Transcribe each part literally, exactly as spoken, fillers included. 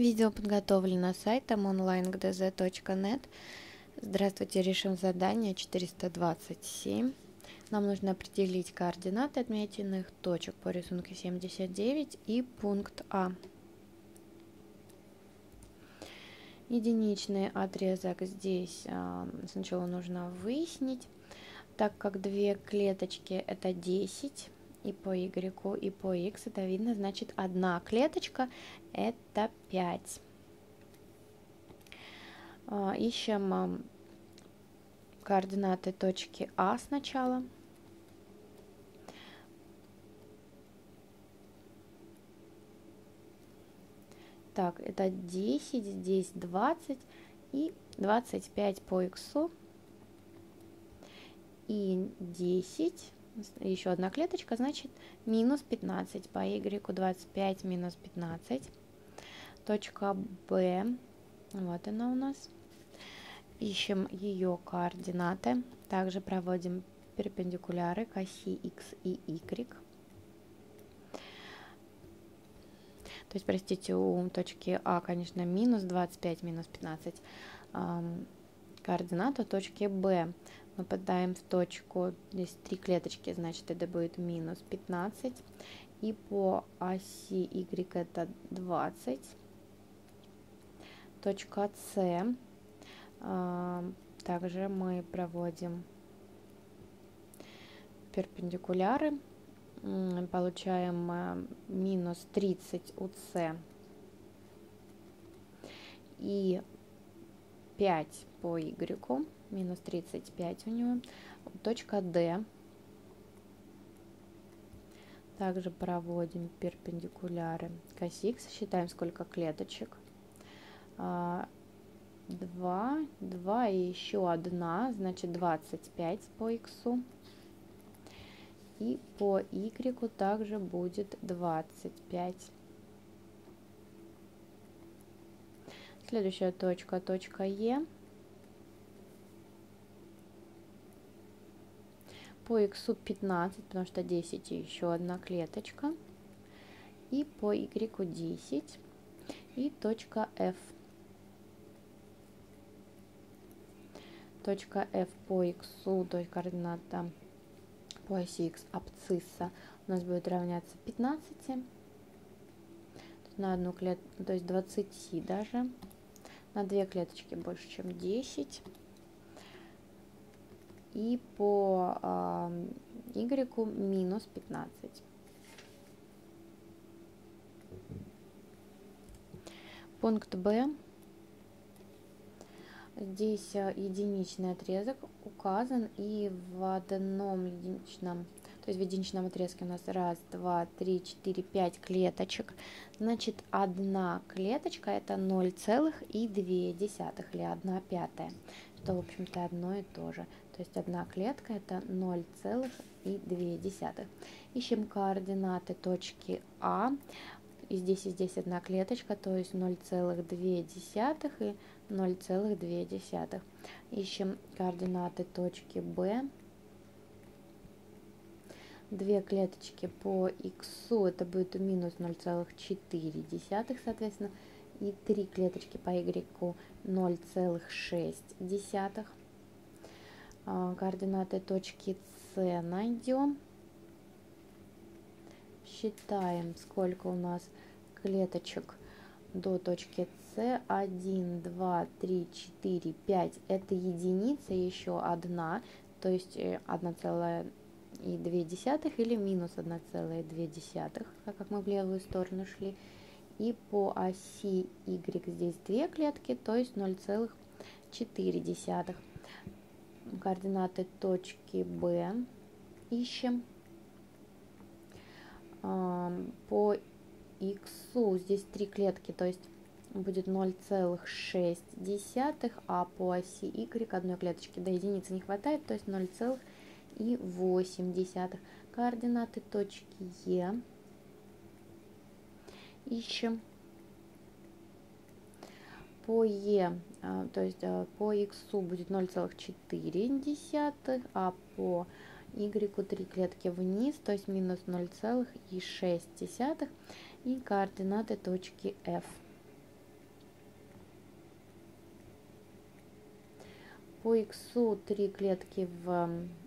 Видео подготовлено сайтом онлайн точка джи ди зет точка нет. Здравствуйте, решим задание четыреста двадцать семь. Нам нужно определить координаты отмеченных точек по рисунку семьдесят девять и пункт А. Единичный отрезок здесь сначала нужно выяснить, так как две клеточки это десять. И по Y, и по X это видно, значит, одна клеточка это пять. Ищем координаты точки А сначала. Так, это десять, здесь двадцать и двадцать пять по X. И десять. Еще одна клеточка, значит, минус пятнадцать. По Y двадцать пять минус пятнадцать. Точка B. Вот она у нас. Ищем ее координаты. Также проводим перпендикуляры к оси X и Y. То есть, простите, у точки А, конечно, минус двадцать пять, минус пятнадцать. Координату точки B. Мы попадаем в точку, здесь три клеточки, значит, это будет минус пятнадцать. И по оси Y это двадцать. Точка С. Также мы проводим перпендикуляры. Получаем минус тридцать у С. И пять по Y, минус тридцать пять у него. Точка D. Также проводим перпендикуляры к оси X, считаем, сколько клеточек. два, два и еще одна, значит, двадцать пять по X. И по Y также будет двадцать пять. Следующая точка, точка Е. По X пятнадцать, потому что десять и еще одна клеточка. И по Y десять. И точка F. Точка F по X, то есть координата по оси X абсцисса у нас будет равняться пятнадцати. На одну клетку, то есть двадцать даже. На две клеточки больше, чем десять. И по э, Y минус пятнадцать. Пункт B. Здесь единичный отрезок указан. И в одном единичном, то есть в единичном отрезке у нас раз, два, три, четыре, пять клеточек. Значит, одна клеточка это ноль целых две десятых или одна пятая. Что, в общем-то, одно и то же. То есть одна клетка это ноль целых две десятых. Ищем координаты точки А. И здесь, и здесь одна клеточка, то есть ноль целых две десятых и ноль целых две десятых. Ищем координаты точки Б. Две клеточки по X, это будет минус ноль целых четыре десятых, соответственно, и три клеточки по Y ноль целых шесть десятых. Координаты точки С найдем. Считаем, сколько у нас клеточек до точки С. один, два, три, четыре, пять. Это единица, еще одна, то есть одна целая две десятых или минус одна целая две десятых, так как мы в левую сторону шли. И по оси Y здесь две клетки, то есть ноль целых четыре десятых. Координаты точки B ищем. По X здесь три клетки, то есть будет ноль целых шесть десятых, а по оси Y одной клеточки до единицы не хватает, то есть ноль целых восемь десятых. Координаты точки Е ищем. По Е, то есть по X будет ноль целых четыре десятых, а по Y три клетки вниз, то есть минус ноль целых шесть десятых, и координаты точки F. По x три клетки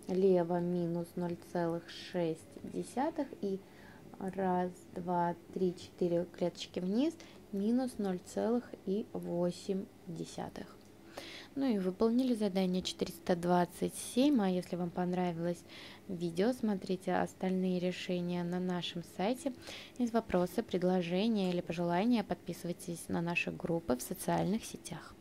влево минус ноль целых шесть десятых и раз, два, три, четыре клеточки вниз минус ноль целых восемь десятых. Ну и выполнили задание четыреста двадцать семь, а если вам понравилось видео, смотрите остальные решения на нашем сайте. Есть вопросы, предложения или пожелания, подписывайтесь на наши группы в социальных сетях.